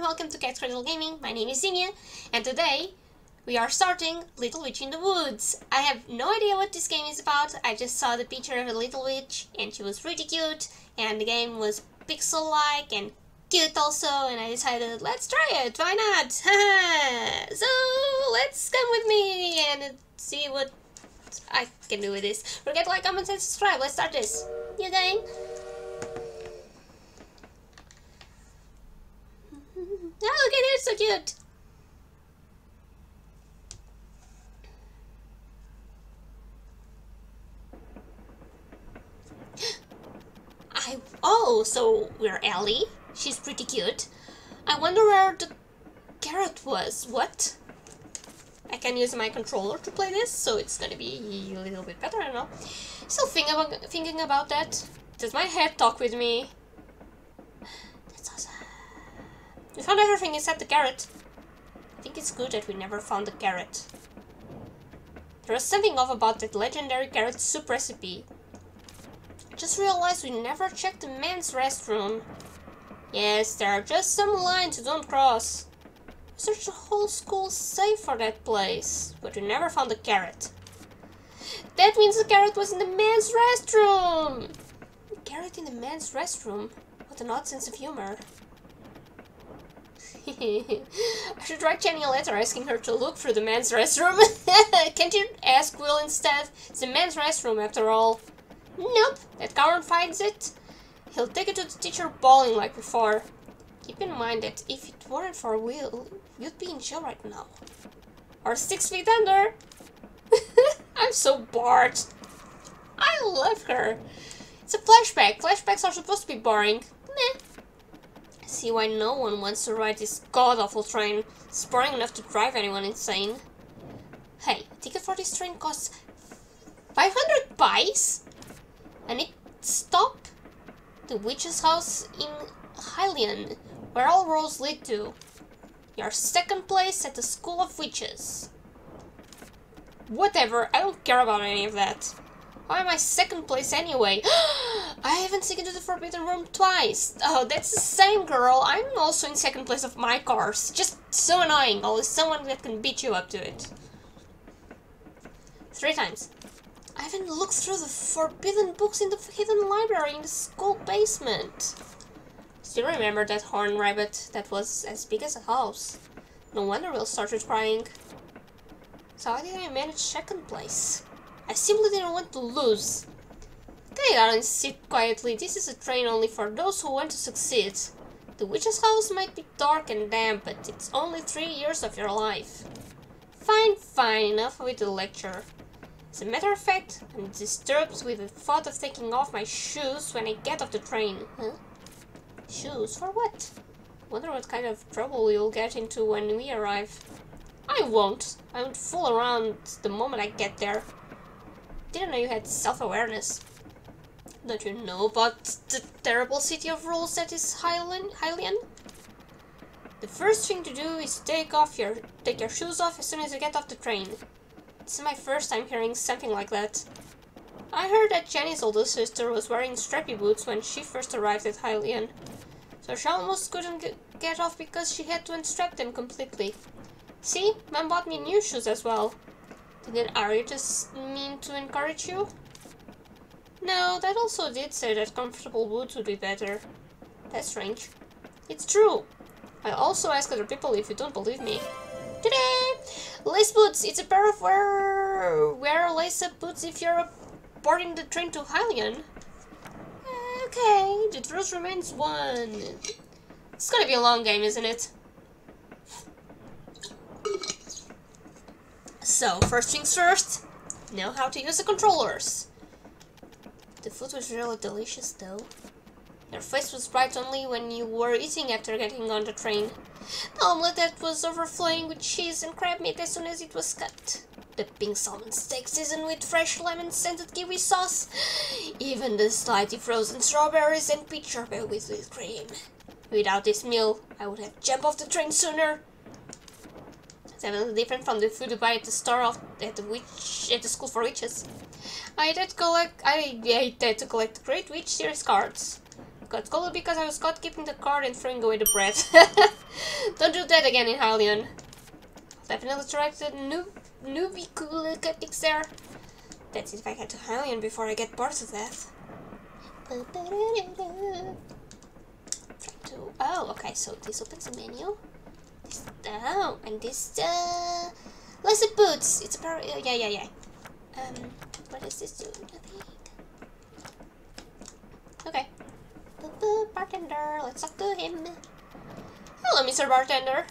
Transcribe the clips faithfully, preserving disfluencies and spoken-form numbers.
and welcome to Cat's Cradle Gaming. My name is Xenia, and today we are starting Little Witch in the Woods. I have no idea what this game is about. I just saw the picture of a little witch, and she was pretty cute, and the game was pixel-like and cute also, and I decided, let's try it, why not? So, let's come with me and see what I can do with this. Forget to like, comment, and subscribe. Let's start this new game. Oh, look at it, it's so cute! I... Oh, so we're Ellie. She's pretty cute. I wonder where the carrot was. What? I can use my controller to play this, so it's gonna be a little bit better, I don't know. Still think about, thinking about that. Does my head talk with me? That's awesome. We found everything except the carrot. I think it's good that we never found the carrot. There was something off about that legendary carrot soup recipe. I just realized we never checked the men's restroom. Yes, there are just some lines you don't cross. We searched the whole school save for that place, but we never found the carrot. That means the carrot was in the men's restroom! The carrot in the men's restroom? What an odd sense of humor. I should write Jenny a letter asking her to look for the men's restroom. Can't you ask Will instead? It's the men's restroom after all. Nope, that coward finds it. He'll take it to the teacher bawling like before. Keep in mind that if it weren't for Will, you'd be in jail right now. Or six feet under. I'm so bored. I love her. It's a flashback. Flashbacks are supposed to be boring. Meh. See why no one wants to ride this god-awful train. It's boring enough to drive anyone insane. Hey, a ticket for this train costs five hundred pies? And it stopped the witch's house in Highlion, where all roads lead to. Your second place at the School of Witches. Whatever, I don't care about any of that. Why am I second place anyway? I haven't sneaked into the forbidden room twice. Oh, that's the same girl. I'm also in second place of my cars. Just so annoying. Always someone that can beat you up to it. Three times. I haven't looked through the forbidden books in the hidden library in the school basement. Still remember that horn rabbit that was as big as a house. No wonder Will started crying. So how did I manage second place? I simply didn't want to lose. Okay, darling, sit quietly. This is a train only for those who want to succeed. The witch's house might be dark and damp, but it's only three years of your life. Fine, fine, enough with the lecture. As a matter of fact, I'm disturbed with the thought of taking off my shoes when I get off the train. Huh? Shoes for what? Wonder what kind of trouble we'll get into when we arrive. I won't. I won't fool around the moment I get there. Didn't know you had self-awareness. Don't you know about the terrible city of rules that is Highlion? The first thing to do is take off your take your shoes off as soon as you get off the train. This is my first time hearing something like that. I heard that Jenny's older sister was wearing strappy boots when she first arrived at Highlion, so she almost couldn't get off because she had to unstrap them completely. See, Mom bought me new shoes as well. Didn't Ari just mean to encourage you? No, that also did say that comfortable boots would be better. That's strange. It's true! I also ask other people if you don't believe me. Ta-da! Lace boots! It's a pair of wear... wear lace-up boots if you're boarding the train to Highlion. Okay, the truth remains one. It's gonna be a long game, isn't it? So, first things first, know how to use the controllers. The food was really delicious though. Your face was bright only when you were eating after getting on the train. The omelette that was overflowing with cheese and crab meat as soon as it was cut. The pink salmon steak seasoned with fresh lemon-scented kiwi sauce. Even the slightly frozen strawberries and peach sherbet with whipped cream. Without this meal, I would have jumped off the train sooner. Definitely different from the food you buy at the store of, at the witch at the School for Witches. I did collect I, I did to collect the Great Witch series cards. got scolded because I was caught keeping the card and throwing away the bread. Don't do that again in Highlion. I'll definitely try the new newbie cool tactics there. That's if I get to Highlion before I get bored to death. Oh, okay, so this opens the menu. This, oh, and this, uh, lesser boots. It's a pair. Uh, yeah, yeah, yeah. Um, what is this doing? Nothing. Okay. Bartender, let's talk to him. Hello, Mister Bartender.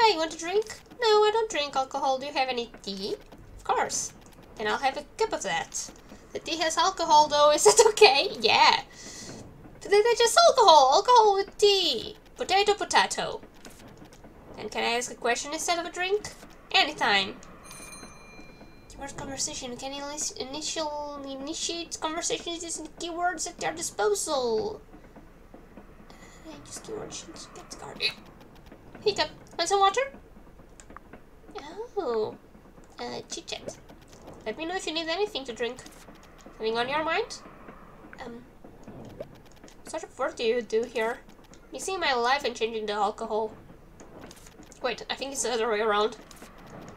Hey, you want a drink? No, I don't drink alcohol. Do you have any tea? Of course. Then I'll have a cup of that. The tea has alcohol, though. Is that okay? Yeah. Today they just alcohol. Alcohol with tea. Potato, potato. And can I ask a question instead of a drink? Anytime. Keyword conversation. You can initial initiate conversations using the keywords at their disposal. I use keywords. Get the card. Heat up. Want some water? Oh. Uh, chit chat. Let me know if you need anything to drink. Something on your mind? Um. What sort of work do you do here? Missing my life and changing the alcohol. Wait, I think it's the other way around.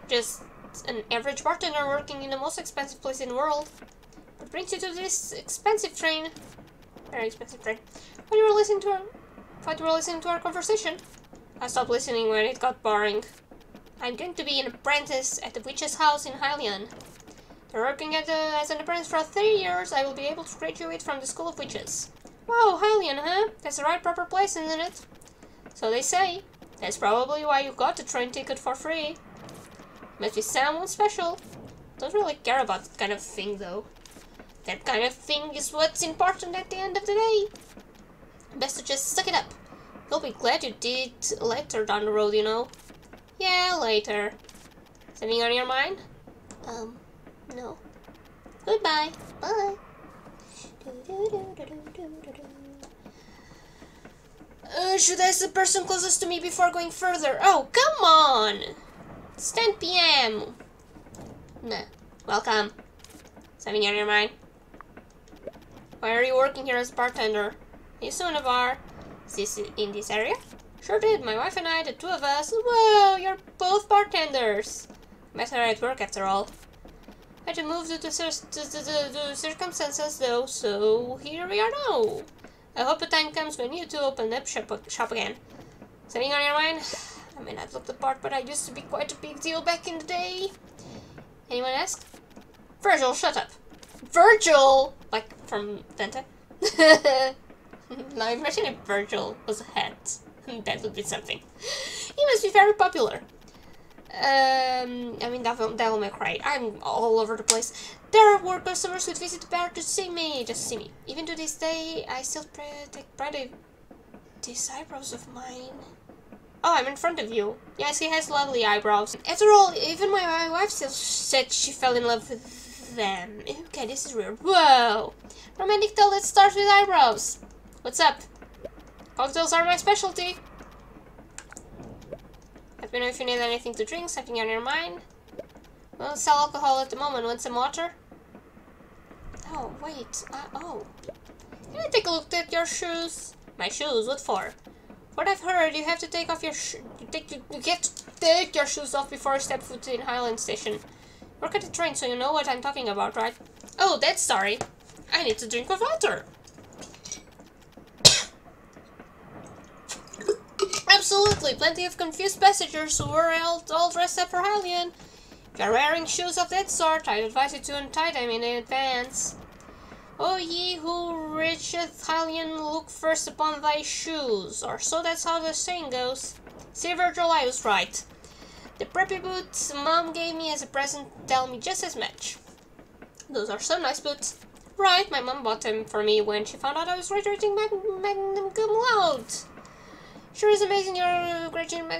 Just an average bartender working in the most expensive place in the world. What brings you to this expensive train? Very expensive train. When you were listening to our, when you were listening to our conversation, I stopped listening when it got boring. I'm going to be an apprentice at the witch's house in Highlion. After working at the, as an apprentice for three years, I will be able to graduate from the School of Witches. Wow, Highlion, huh? That's the right proper place, isn't it? So they say. That's probably why you got the train ticket for free. Must be someone special. Don't really care about that kind of thing, though. That kind of thing is what's important at the end of the day. Best to just suck it up. You'll be glad you did later down the road, you know. Yeah, later. Something on your mind? Um, no. Goodbye. Bye. Uh, should I ask the person closest to me before going further? Oh, come on! It's ten p m Nah. Welcome. Something on your mind? Why are you working here as a bartender? You still in a bar? Is this in this area? Sure did. My wife and I, the two of us. Whoa, you're both bartenders. Met her at work after all. I had to move due to the circumstances though, so here we are now. I hope the time comes when you two open up shop, shop again. Something on your mind? I may not look the part, but I used to be quite a big deal back in the day. Anyone ask? Virgil, shut up. Virgil! Like, from Dante? Now imagine if Virgil was a hat. That would be something. He must be very popular. Um, I mean, Devil, Devil May Cry. I'm all over the place. There were customers who visit the bar to see me, just see me. Even to this day, I still take pride of these eyebrows of mine. Oh, I'm in front of you. Yes, he has lovely eyebrows. After all, even my, my wife still said she fell in love with them. Okay, this is weird. Whoa! Romantic tale that starts with eyebrows. What's up? Cocktails are my specialty. Let me know if you need anything to drink, something on your mind. We don't sell alcohol at the moment. Want some water? Oh, wait. Uh, oh. Can I take a look at your shoes? My shoes? What for? What I've heard, you have to take off your sh you take you, you get to take your shoes off before you step foot in Highland Station. Work at the train, so you know what I'm talking about, right? Oh, that's sorry. I need to drink of water. Absolutely, plenty of confused passengers who were all dressed up for Highlion. If you're wearing shoes of that sort, I'd advise you to untie them in advance. O ye who reacheth Highlion, look first upon thy shoes, or so that's how the saying goes. See, Virgil, I was right. The preppy boots Mom gave me as a present tell me just as much. Those are some nice boots. Right, my mom bought them for me when she found out I was graduating mag magnum cum laude. Sure is amazing your graduate,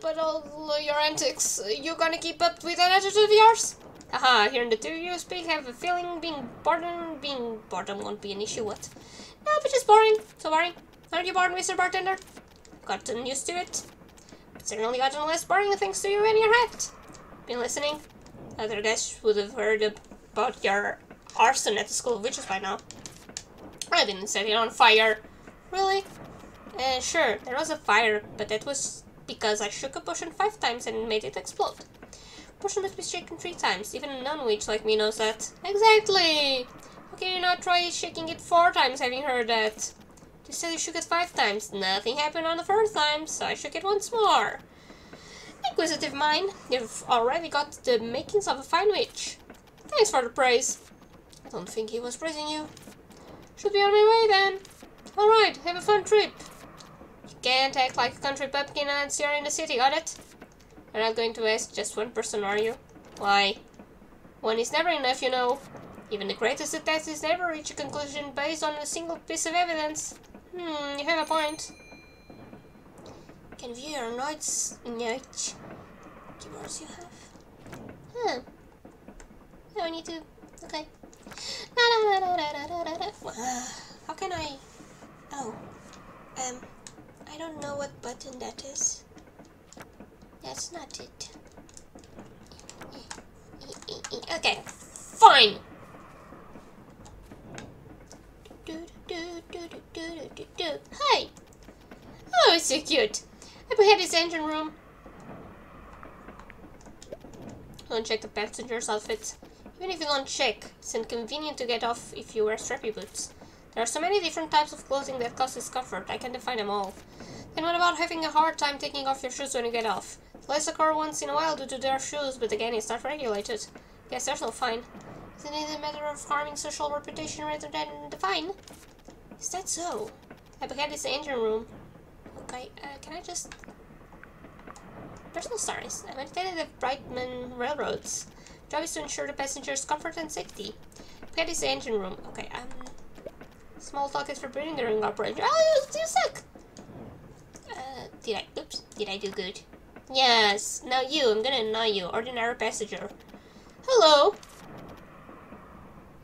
but all your antics, you gonna keep up with that attitude of yours? Haha, hearing the two of you speak, have a feeling being boredom, being boredom won't be an issue, what? No, but just boring, so boring. Aren't you bored, Mister Bartender? Gotten used to it. But certainly gotten less boring thanks to you and your hat. Been listening? Other guys would have heard about your arson at the School of Witches by now. I didn't set it on fire. Really? Uh, sure, there was a fire, but that was because I shook a potion five times and made it explode. Potion must be shaken three times. Even a non-witch like me knows that. Exactly! Okay, you know, try shaking it four times, having heard that. You said you shook it five times. Nothing happened on the first time, so I shook it once more. Inquisitive mind, you've already got the makings of a fine witch. Thanks for the praise. I don't think he was praising you. Should be on my way then. Alright, have a fun trip. You can't act like a country pumpkin and you're in the city, got it? You're not going to ask just one person, are you? Why? One is never enough, you know. Even the greatest detectives never reach a conclusion based on a single piece of evidence. Hmm, you have a point. Can view your notes, notes, keyboards you have. Huh. No, I need to. Okay. Uh, how can I? Oh. Um. I don't know what button that is. That's not it. Okay. Fine. Hi. Oh, it's so cute. I behead his engine room. Don't check the passenger's outfits. Even if you don't check, it's inconvenient to get off if you wear strappy boots. There are so many different types of clothing that cause discomfort, I can't define them all. Then what about having a hard time taking off your shoes when you get off? It lets occur once in a while due to their shoes, but again it's not regulated. Guess there's no fine. Isn't it a matter of harming social reputation rather than the fine? Is that so? I began this engine room. Okay, uh, can I just... Personal stories. I'm attended at Brightman Railroads. Job is to ensure the passengers' comfort and safety. Began this engine room. Okay, um... small talk is forbidden during operation. Oh, you, you suck! Uh, did I... Oops. Did I do good? Yes! Now you, I'm gonna annoy you. Ordinary passenger. Hello!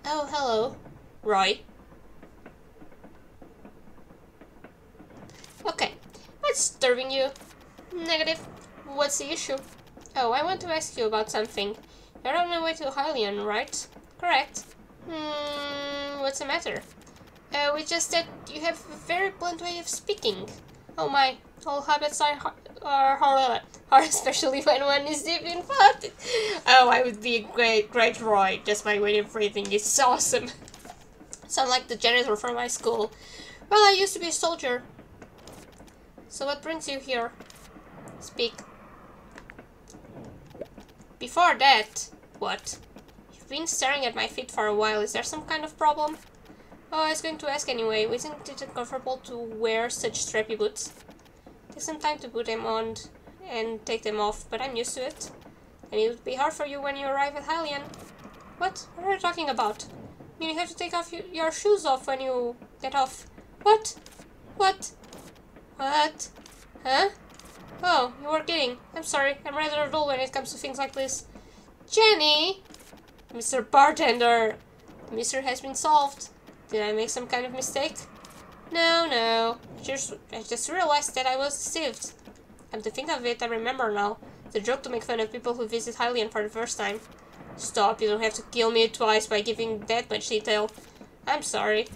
Oh, hello. Roy. Okay. What's disturbing you? Negative. What's the issue? Oh, I want to ask you about something. You're on your way to Highlion, right? Correct. Hmm, what's the matter? Uh, it's just that you have a very blunt way of speaking. Oh my, all habits are hard, are hard, hard especially when one is deep in thought. Oh, I would be a great, great Roy. Just my way of breathing is awesome. Sound like the janitor from my school. Well, I used to be a soldier. So what brings you here? Speak. Before that, what? You've been staring at my feet for a while. Is there some kind of problem? Oh, I was going to ask anyway. Isn't it uncomfortable to wear such strappy boots? Take some time to put them on and take them off, but I'm used to it. And it would be hard for you when you arrive at Highlion. What? What are you talking about? I mean, you have to take off your shoes off when you get off. What? What? What? Huh? Oh, you were kidding. I'm sorry. I'm rather dull when it comes to things like this. Jenny! Mister Bartender! The mystery has been solved. Did I make some kind of mistake? No, no. Just, I just realized that I was deceived. Come to think of it, I remember now. It's a joke to make fun of people who visit Highlion for the first time. Stop, you don't have to kill me twice by giving that much detail. I'm sorry.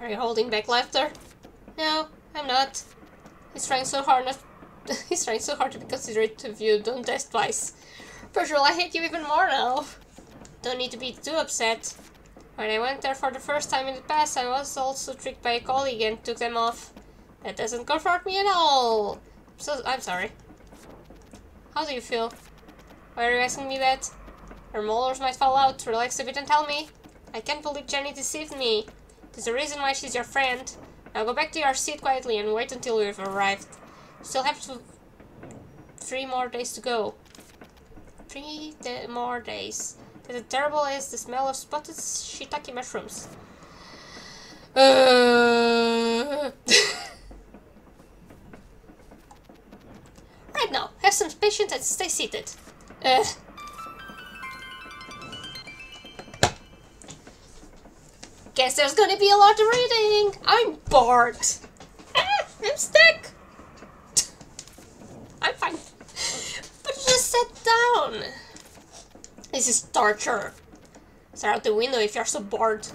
Are you holding back laughter? No, I'm not. He's trying so hard not he's trying so hard to be considerate of you, don't test twice. Virgil, I hate you even more now. Don't need to be too upset. When I went there for the first time in the past, I was also tricked by a colleague and took them off. That doesn't comfort me at all. So I'm sorry. How do you feel? Why are you asking me that? Your molars might fall out, relax a bit and tell me. I can't believe Jenny deceived me. There's a reason why she's your friend. Now go back to your seat quietly and wait until we've arrived. Still have to... Three more days to go. Three de more days. That's terrible as the smell of spotted shiitake mushrooms. Uh... right now, have some patience and stay seated. Uh... Guess there's gonna be a lot of reading! I'm bored! Ah, I'm stuck! I'm fine. But just sit down! This is torture. Stare out the window if you're so bored.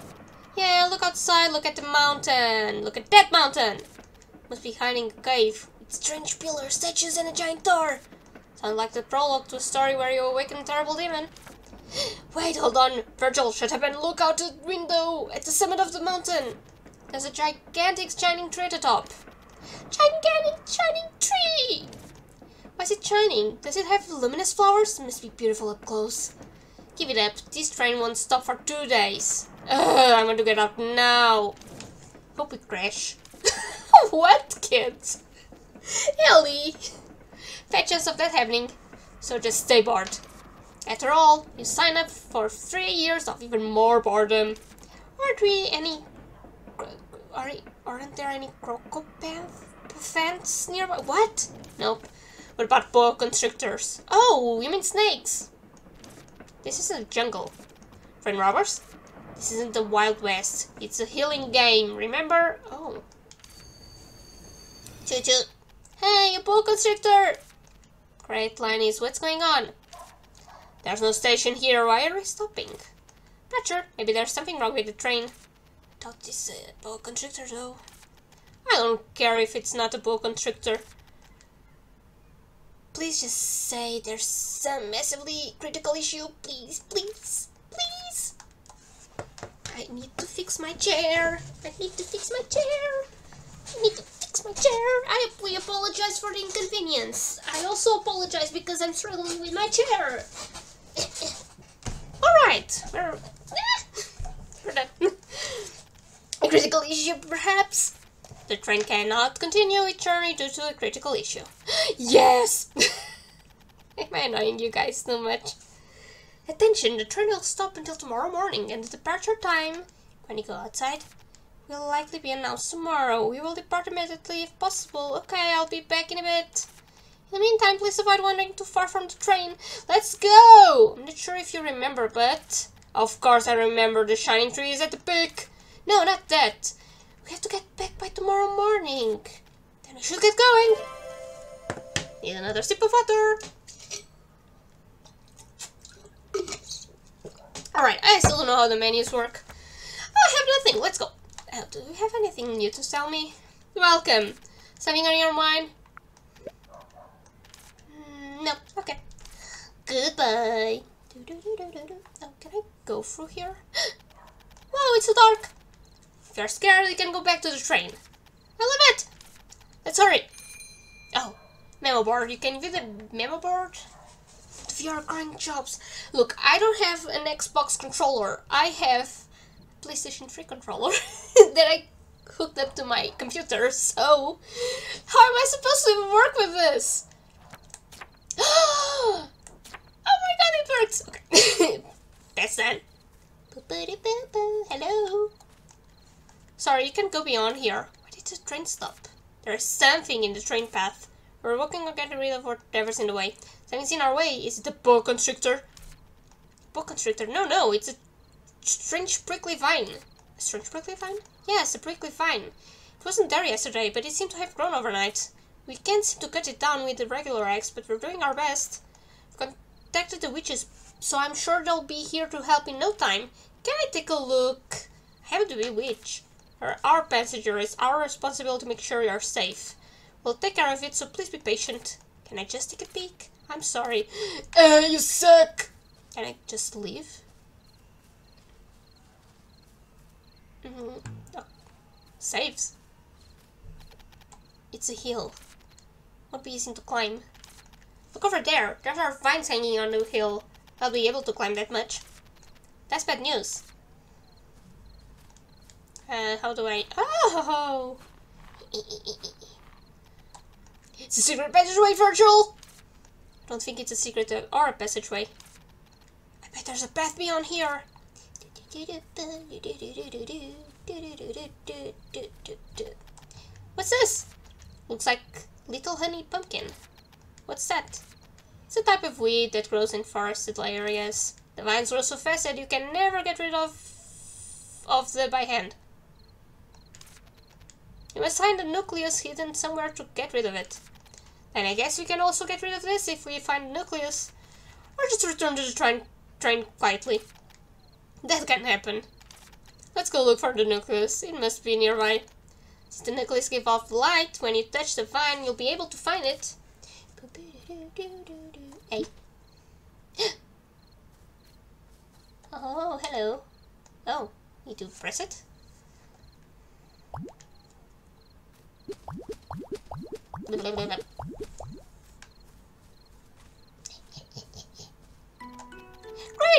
Yeah, look outside, look at the mountain. Look at that mountain. Must be hiding a cave. It's strange pillars, statues, and a giant door. Sounds like the prologue to a story where you awaken a terrible demon. Wait, hold on. Virgil, shut up and look out the window at the summit of the mountain. There's a gigantic shining tree at the top. Gigantic shining tree! Why is it shining? Does it have luminous flowers? Must be beautiful up close. Give it up. This train won't stop for two days. Ugh, I want to get out now. Hope we crash. What, kids? Ellie! Fat chance of that happening, so just stay bored. After all, you sign up for three years of even more boredom. Aren't we any... Are, aren't there any crocopants nearby? What? Nope. What about boa constrictors? Oh, you mean snakes. This isn't a jungle. Friend robbers? This isn't the Wild West. It's a healing game, remember? Oh. Choo-choo. Hey, a boa constrictor! Great line is, what's going on? There's no station here, why are we stopping? Not sure, maybe there's something wrong with the train. Thought this is a boa constrictor though. I don't care if it's not a boa constrictor. Please just say there's some massively critical issue, please, please, please! I need to fix my chair, I need to fix my chair, I need to fix my chair. I we apologize for the inconvenience. I also apologize because I'm struggling with my chair. Alright, we're... we're done. A critical issue, perhaps? The train cannot continue its journey due to a critical issue. Yes! Am I annoying you guys so much? Attention, the train will stop until tomorrow morning and the departure time, when you go outside, will likely be announced tomorrow. We will depart immediately if possible. Okay, I'll be back in a bit. In the meantime, please avoid wandering too far from the train. Let's go! I'm not sure if you remember, but... Of course I remember, the shining tree is at the peak. No, not that. We have to get back by tomorrow morning. Then we should get going. Need another sip of water. Alright, I still don't know how the menus work. I have nothing, let's go. Oh, do you have anything new to tell me? Welcome. Something on your mind? Mm, no, okay. Goodbye. Do, do, do, do, do. Oh, can I go through here? Wow, it's so dark. If you're scared, you can go back to the train. I love it! Let's hurry! Oh, memo board. You can view the memo board. To view our current jobs. Look, I don't have an Xbox controller. I have a PlayStation three controller that I hooked up to my computer, so... How am I supposed to even work with this? Oh my god, it works! Okay, that's done. Hello! Sorry, you can go beyond here. Why did the train stop? There is something in the train path. We're walking or getting rid of whatever's in the way. Something's in our way. Is it a boa constrictor? Boa constrictor? No, no, it's a strange prickly vine. A strange prickly vine? Yes, a prickly vine. It wasn't there yesterday, but it seemed to have grown overnight. We can't seem to cut it down with the regular axe, but we're doing our best. We've contacted the witches, so I'm sure they'll be here to help in no time. Can I take a look? I happen to be a witch. Our passenger is our responsibility to make sure you're safe. We'll take care of it, so please be patient. Can I just take a peek? I'm sorry. Uh, you suck! Can I just leave? Mm-hmm. Oh. Saves. It's a hill. Won't be easy to climb. Look over there. There are vines hanging on the hill. I'll be able to climb that much. That's bad news. Uh, how do I... Oh! It's a secret passageway, Virgil! I don't think it's a secret or a passageway. I bet there's a path beyond here. What's this? Looks like little honey pumpkin. What's that? It's a type of weed that grows in forested areas. The vines grow so fast that you can never get rid of, of them by hand. You must find a nucleus hidden somewhere to get rid of it. Then I guess we can also get rid of this if we find a nucleus. Or just return to the train, train quietly. That can happen. Let's go look for the necklace. It must be nearby. Since the necklace gives off light, when you touch the vine, you'll be able to find it. Hey. Oh, hello. Oh, need to press it? Great,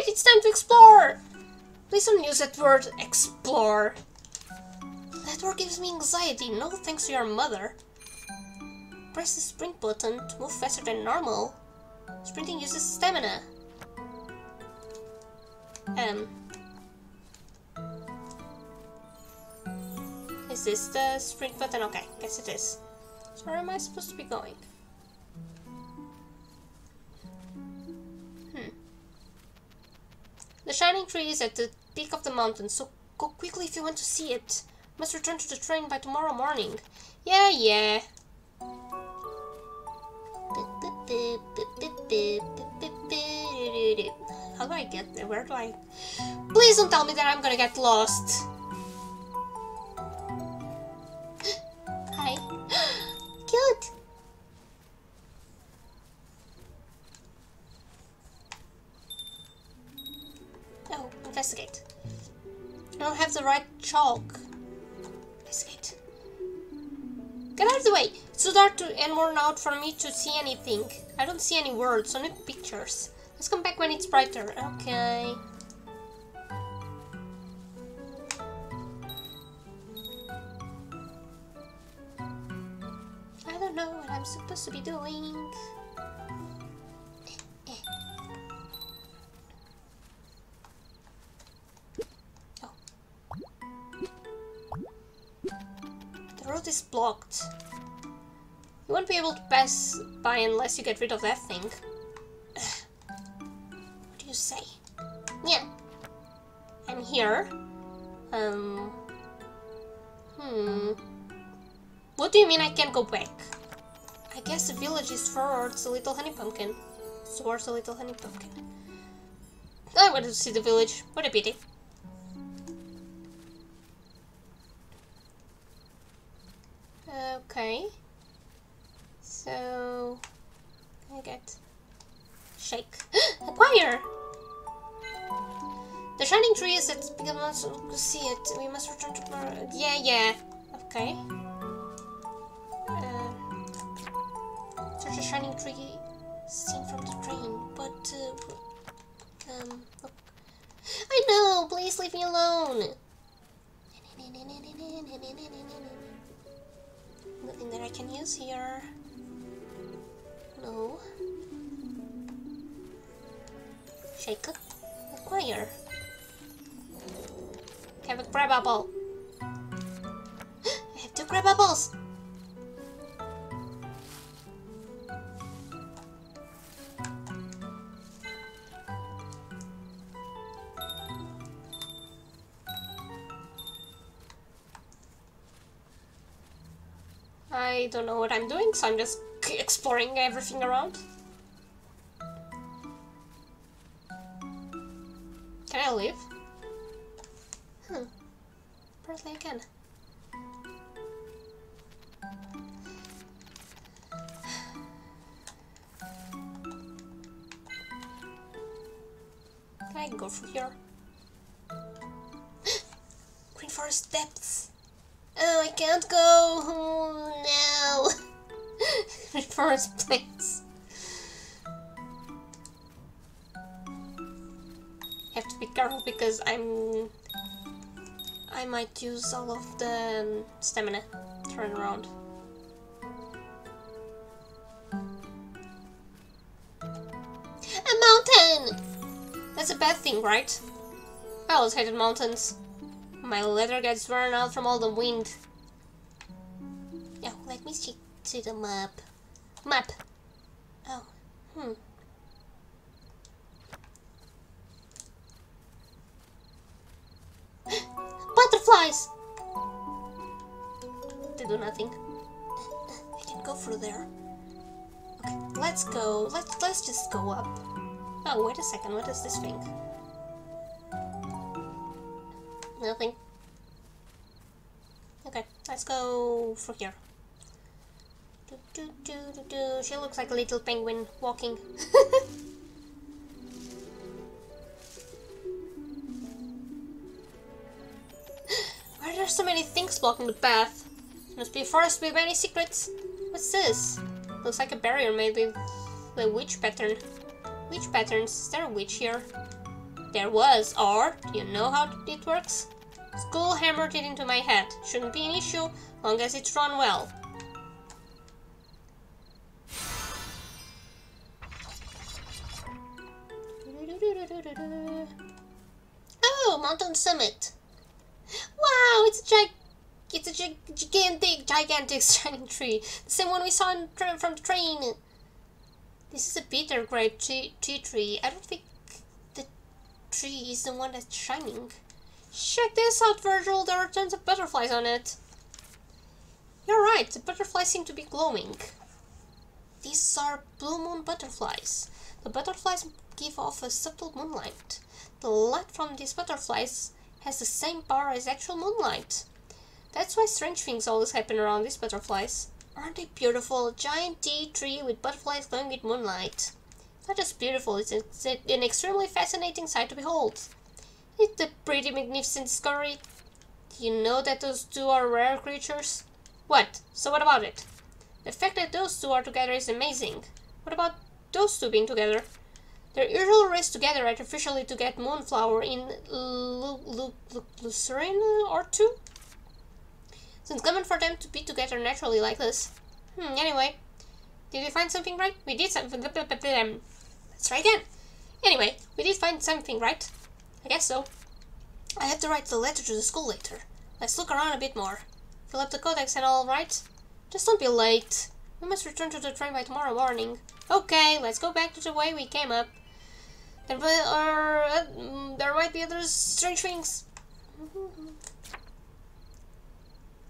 it's time to explore! Please don't use that word, explore. That word gives me anxiety, no thanks to your mother. Press the sprint button to move faster than normal. Sprinting uses stamina. Um. Is this the sprint button? Okay, guess it is. So where am I supposed to be going? Hmm. The shining tree is at the peak of the mountain, so go quickly if you want to see it. Must return to the train by tomorrow morning. Yeah, yeah. How do I get there? Where do I... Please don't tell me that I'm gonna get lost. Hi. Cute! Oh, investigate. I don't have the right chalk. Investigate. Get out of the way! It's too dark to, and worn out for me to see anything. I don't see any words, only pictures. Let's come back when it's brighter. Okay. I don't know what I'm supposed to be doing. Eh, eh. Oh. The road is blocked. You won't be able to pass by unless you get rid of that thing. What do you say? Yeah. I'm here. Um. Hmm. What do you mean I can't go back? I guess the village is towards the little honey pumpkin. Towards the little honey pumpkin. I wanted to see the village. What a pity. Okay. So... I get... Shake. Acquire! The shining tree is at... We must see it. We must return to... Yeah, yeah. Okay. There's a shining tree seen from the train, but, uh, um, look. I know! Please leave me alone! Nothing that I can use here. No. Shake up. Acquire. Have a crab apple. I have two crab apples! I don't know what I'm doing, so I'm just exploring everything around. Can I leave? Hmm. Apparently I can. Can I go through here? Green Forest Depths! Oh, I can't go! Oh, no! Reverse place. Have to be careful because I'm... I might use all of the stamina. Turn around. A mountain! That's a bad thing, right? I always hated mountains. My leather gets worn out from all the wind. Oh, let me see to the map. Map. Oh, hmm. Butterflies! They do nothing. I can go through there. Okay, let's go. Let's let's just go up. Oh, wait a second. What is this thing? Nothing. Okay, let's go for here. Do, do, do, do, do. She looks like a little penguin walking. Why are there so many things blocking the path? Must be a forest with many secrets. What's this? Looks like a barrier made with a witch pattern. Witch patterns? Is there a witch here? There was, or do you know how it works? School hammered it into my head. Shouldn't be an issue, long as it's run well. Oh, mountain summit! Wow, it's a gig, it's a gig, gigantic, gigantic shining tree. The same one we saw in tra from the train. This is a bitter grape tree, tree tree. I don't think the tree is the one that's shining. Check this out, Virgil. There are tons of butterflies on it. You're right. The butterflies seem to be glowing. These are blue moon butterflies. The butterflies give off a subtle moonlight. The light from these butterflies has the same power as actual moonlight. That's why strange things always happen around these butterflies. Aren't they beautiful? A giant tea tree with butterflies glowing with moonlight. It's not just beautiful, it's an extremely fascinating sight to behold. It's a pretty magnificent discovery. Do you know that those two are rare creatures? What? So what about it? The fact that those two are together is amazing. What about those two being together? Their usual race together artificially to get moonflower in Lucerne or two? It's uncommon for them to be together naturally like this. Hmm, anyway. Did we find something right? We did something. Let's try again. Anyway, we did find something, right? I guess so. I have to write the letter to the school later. Let's look around a bit more. Fill up the codex and all, right? Just don't be late. We must return to the train by tomorrow morning. Okay, let's go back to the way we came up. There, are, uh, there might be other strange things. Mm-hmm.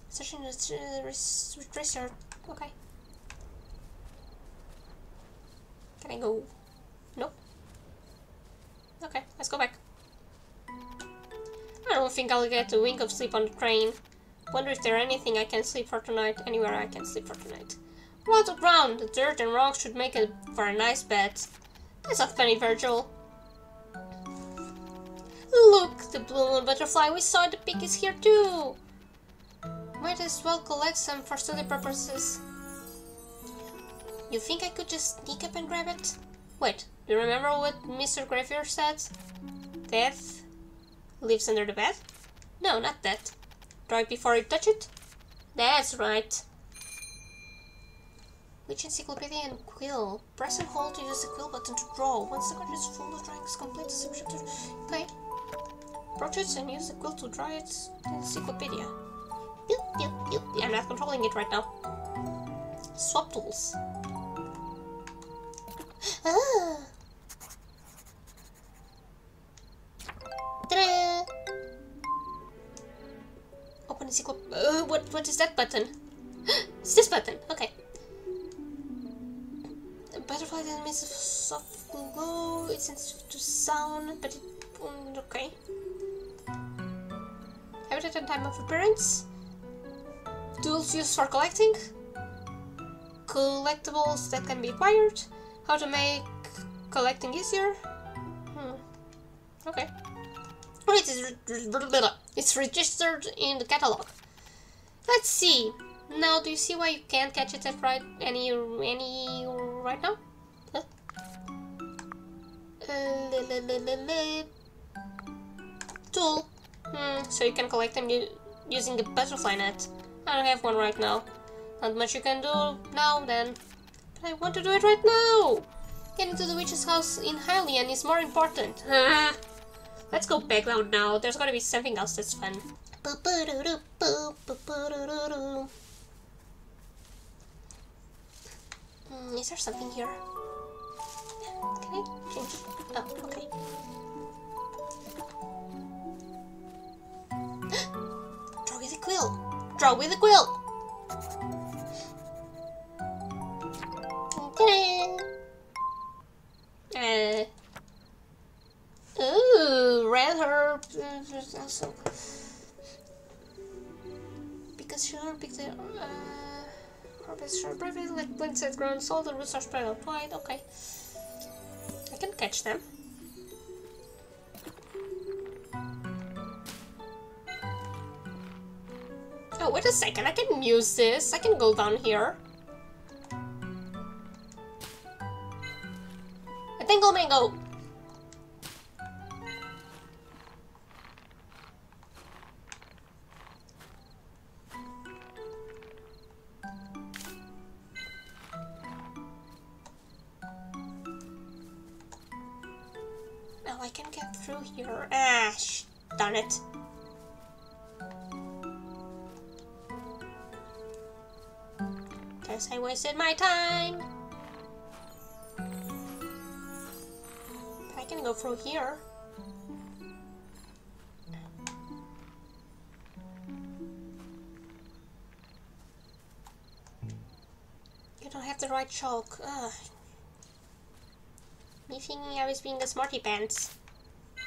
Searching the tracer. Okay. Can I go? Nope. Okay, let's go back. I don't think I'll get a wink of sleep on the train. Wonder if there's anything I can sleep for tonight. Anywhere I can sleep for tonight. Rotten ground, the dirt and rocks should make it for a nice bed. That's not funny, Virgil. Look, the blue moon butterfly we saw at the peak is here too. Might as well collect some for study purposes. You think I could just sneak up and grab it? Wait, do you remember what Mister Gravier said? Death lives under the bed? No, not that. Try it before you touch it? That's right. Which encyclopedia and quill? Press and hold to use the quill button to draw. Once the card is full, the drawing is complete. Okay. Approach it and use the quill to draw its encyclopedia. I'm not controlling it right now. Swap tools. Ah. Ta-da! Open encyclopedia. Uh, what? What is that button? It's this button. Okay. Butterfly that emits a soft glow, it's sensitive to sound, but it... okay. Habitat and time of appearance. Tools used for collecting. Collectibles that can be acquired. How to make collecting easier. Hmm. Okay. Oh, it is re it's registered in the catalogue. Let's see. Now, do you see why you can't catch it at right any... any... right now? Huh? Uh, le, le, le, le, le. Tool. Hmm, so you can collect them using a butterfly net. I don't have one right now. Not much you can do now then. But I want to do it right now! Getting to the witch's house in Highlion is more important. Let's go back down now. There's gotta be something else that's fun. Mm, is there something here? Can I change it? Oh, okay. Draw with a quill! Draw with a quill! Ta-da! Uh. Ooh, red herb. Also. the uh, harvest short breakfast, like plants that grown salt and roots are spread out wide. Okay. I can catch them. Oh, wait a second, I can use this. I can go down here. A Tangle Mango! Now I can get through here. Ah, sh- darn it. I wasted my time. But I can go through here. You don't have the right chalk. Ugh. Me thinking I was being the smarty pants.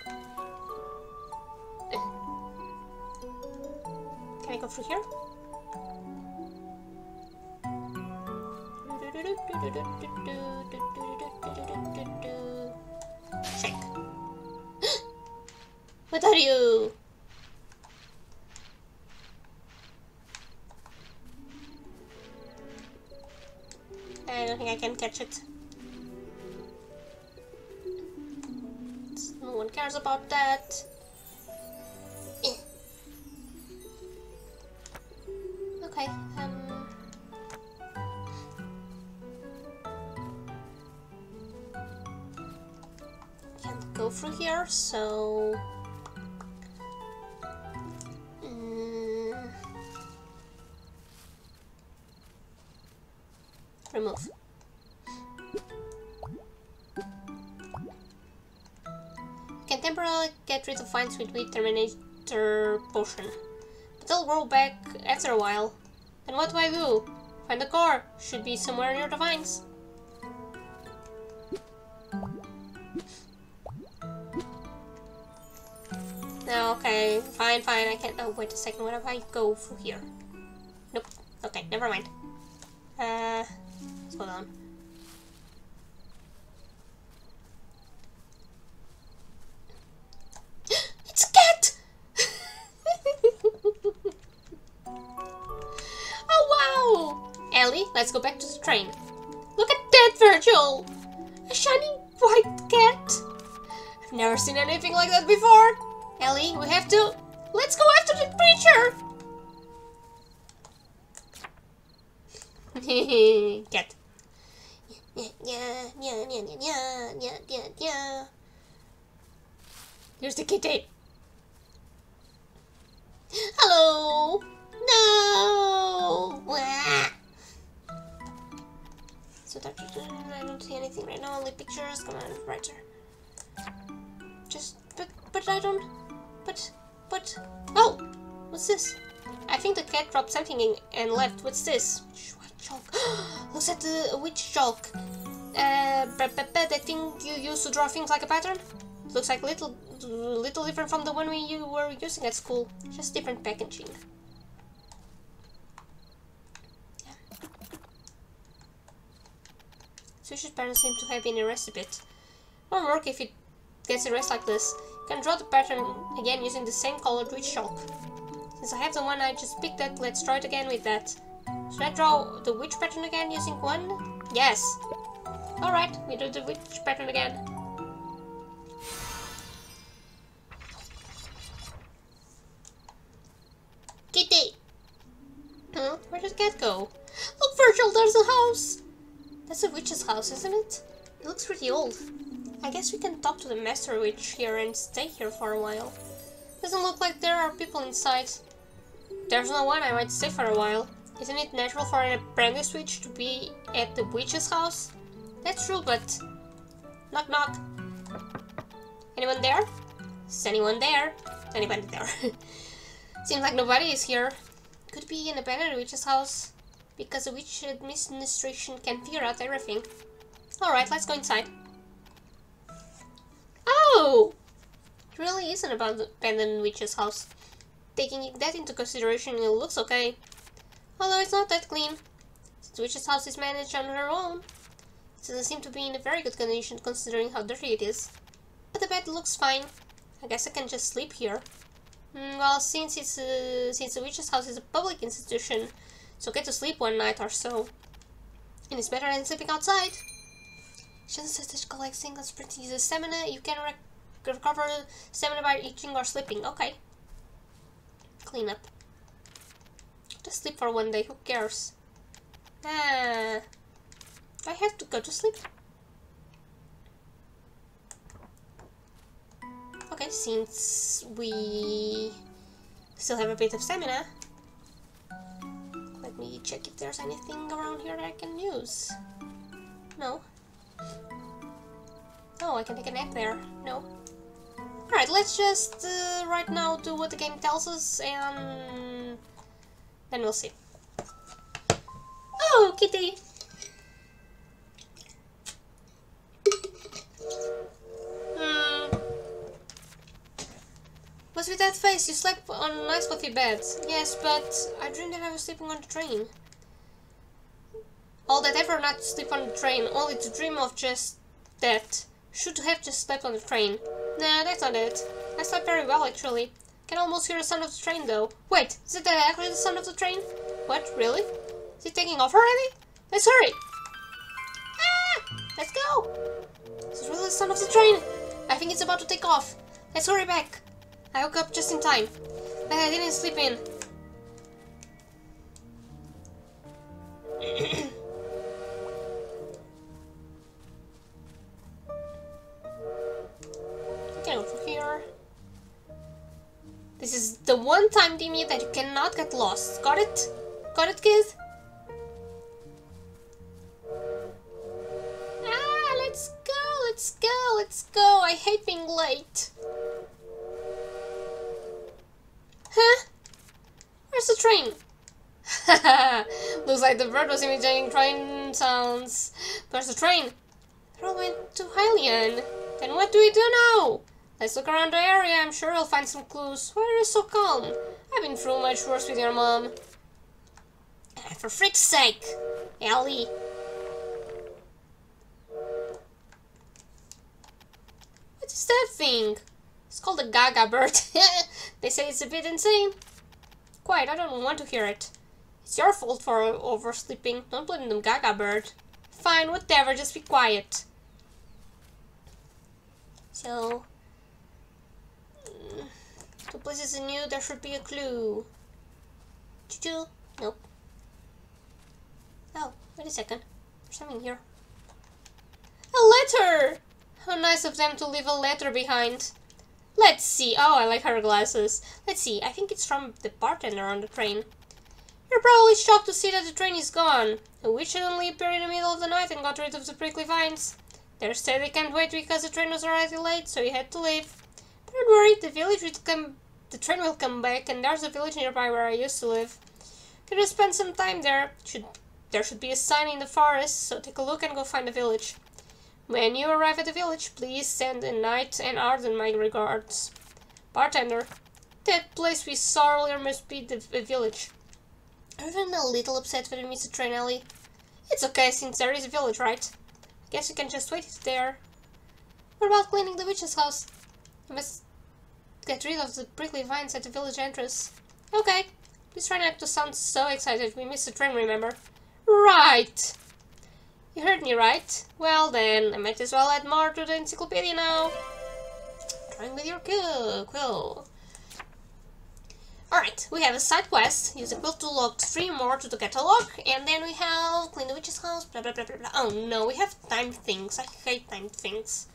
Can I go through here? Check. What are you? I don't think I can catch it. No one cares about that. Okay. Um. Through here, so mm. remove. Can temporarily get rid of fine sweet wheat terminator potion, but they'll grow back after a while. Then what do I do? Find the core. Should be somewhere near the vines. Okay, fine, fine, I can't. Oh, wait a second, what if I go through here? Nope. Okay, never mind. Uh, let's go down. It's a cat! Oh, wow! Ellie, let's go back to the train. Look at that, Virgil! A shiny white cat! I've never seen anything like that before! Ellie, we have to... Let's go after the creature! Cat. Here's the kitty. Hello! No! So I don't see anything right now, only pictures. Come on, writer. Just... But, but I don't... But, but, oh, what's this? I think the cat dropped something in and left. What's this? White chalk. Looks at the witch chalk. Uh, but, but, but, that thing you used to draw things like a pattern? Looks like little, little different from the one we you were using at school. Just different packaging. Yeah. Sushi's parents seem to have been arrested a bit. Won't work if it gets erased like this. Can draw the pattern again using the same colored witch chalk. Since I have the one I just picked up, let's try it again with that. Should I draw the witch pattern again using one? Yes. Alright, we do the witch pattern again. Kitty! Huh? Where did the cat go? Look, Virgil, there's a house! That's a witch's house, isn't it? It looks pretty old. I guess we can talk to the Master Witch here and stay here for a while. Doesn't look like there are people inside. There's no one, I might stay for a while. Isn't it natural for an apprentice witch to be at the witch's house? That's true, but... Knock knock. Anyone there? Is anyone there? Anybody there? Seems like nobody is here. Could be an abandoned witch's house. Because the witch administration can figure out everything. Alright, let's go inside. Oh! It really isn't about the abandoned witch's house. Taking that into consideration, it looks okay. although it's not that clean, since the witch's house is managed on her own. It doesn't seem to be in a very good condition considering how dirty it is. But the bed looks fine. I guess I can just sleep here. Mm, well, since it's uh, since the witch's house is a public institution, it's okay to sleep one night or so. And it's better than sleeping outside. Chances that collecting singles produces stamina. You can rec recover stamina by eating or sleeping. Okay. Clean up. Just sleep for one day. Who cares? Ah. Do I have to go to sleep? Okay, since we still have a bit of stamina, let me check if there's anything around here that I can use. No. Oh, I can take a nap there. No. Alright, let's just uh, right now do what the game tells us and then we'll see. Oh, kitty! What's with that face? You slept on a nice fluffy bed. Yes, but I dreamed that I was sleeping on the train. All that ever not to sleep on the train, only to dream of just that. Should have just slept on the train. Nah, that's not it. I slept very well, actually. Can almost hear the sound of the train, though. Wait, is it actually the sound of the train? What, really? Is it taking off already? Let's hurry! Ah! Let's go! Is it really the sound of the train? I think it's about to take off. Let's hurry back. I woke up just in time, but I didn't sleep in. Get over here. This is the one time, Demi, that you cannot get lost. Got it? Got it, kid? Ah, let's go, let's go, let's go. I hate being late. Huh? Where's the train? Haha, looks like the bird was imitating train sounds. Where's the train? They all went to Highlion. Then what do we do now? Let's look around the area, I'm sure we'll find some clues. Why are you so calm? I've been through much worse with your mom. For frick's sake, Ellie. What is that thing? It's called a gaga bird. They say it's a bit insane. Quiet, I don't want to hear it. It's your fault for oversleeping. Don't blame them, gaga bird. Fine, whatever, just be quiet. So... the place is new, there should be a clue. Choo-choo. Nope. Oh, wait a second. There's something here. A letter! How nice of them to leave a letter behind. Let's see. Oh, I like her glasses. Let's see. I think it's from the bartender on the train. You're probably shocked to see that the train is gone. The witch suddenly appeared in the middle of the night and got rid of the prickly vines. They said they can't wait because the train was already late, so you had to leave. But don't worry, the village will come. The train will come back, and there's a village nearby where I used to live. You can spend some time there. Should there should be a sign in the forest, so take a look and go find the village. When you arrive at the village, please send a knight and ardent my regards. Bartender, that place we saw earlier must be the village. I'm even a little upset when we miss the train, Ellie. It's okay, since there is a village, right? I guess you can just wait there. What about cleaning the witch's house? You must get rid of the prickly vines at the village entrance. Okay, please try not to sound so excited. We missed the train, remember? Right! You heard me, right? Well then, I might as well add more to the encyclopedia now. Drawing with your quill. Alright, we have a side quest. Use the quill to log three more to the catalog. And then we have clean the witch's house, blah blah blah blah blah. Oh no, we have timed things. I hate timed things.